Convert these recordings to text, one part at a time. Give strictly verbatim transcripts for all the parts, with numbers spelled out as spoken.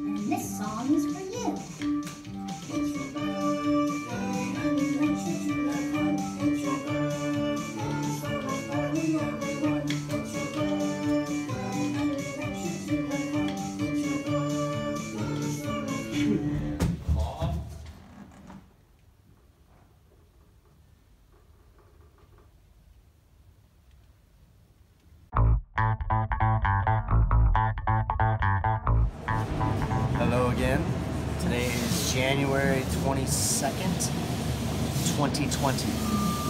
And this song is for you. It's your birthday, and we want you to have fun. It's your birthday, so much fun with everyone. It's your birthday, and we want you to have fun. It's your birthday, so much fun. Mom? Hello again. Today is January twenty-second, twenty twenty,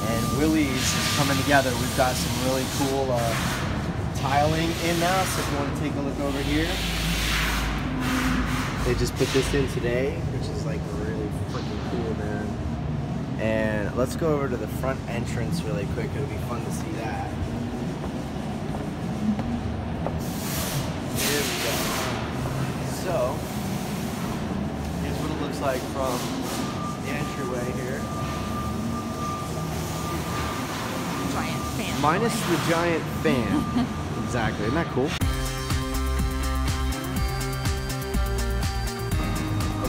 and Willy's is coming together. We've got some really cool uh, tiling in now, so if you want to take a look over here. They just put this in today, which is like really freaking cool, man. And let's go over to the front entrance really quick. It'll be fun to see that. So, here's what it looks like from the entryway here. Giant fan. Minus the giant fan. Exactly. Isn't that cool?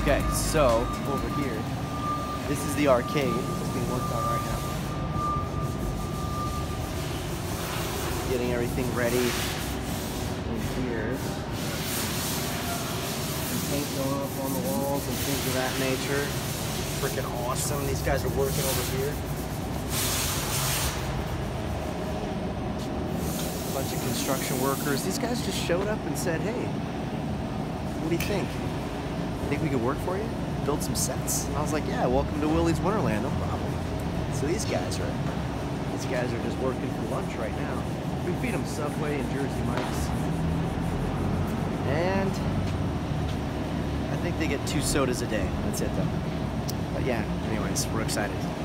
Okay, so over here, this is the arcade that's being worked on right now. Getting everything ready in here. Paint going up on the walls and things of that nature. Freaking awesome. These guys are working over here. A bunch of construction workers. These guys just showed up and said, hey, what do you think? Think we could work for you? Build some sets? And I was like, yeah, welcome to Willy's Winterland, no problem. So these guys are, these guys are just working for lunch right now. We feed them Subway and Jersey Mike's. And I think they get two sodas a day. That's it, though. But yeah, anyways, we're excited.